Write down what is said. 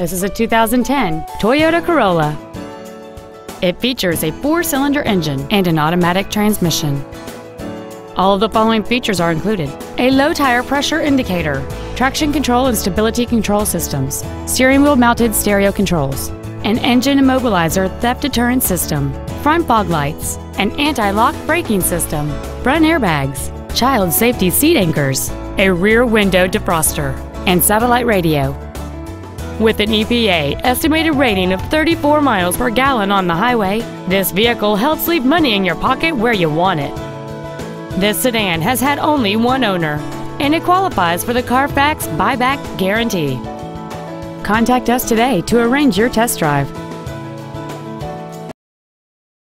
This is a 2010 Toyota Corolla. It features a 4-cylinder engine and an automatic transmission. All of the following features are included: a low tire pressure indicator, traction control and stability control systems, steering wheel mounted stereo controls, an engine immobilizer theft deterrent system, front fog lights, an anti-lock braking system, front airbags, child safety seat anchors, a rear window defroster, and satellite radio. With an EPA estimated rating of 34 miles per gallon on the highway, this vehicle helps leave money in your pocket where you want it. This sedan has had only one owner, and it qualifies for the CARFAX buyback guarantee. Contact us today to arrange your test drive.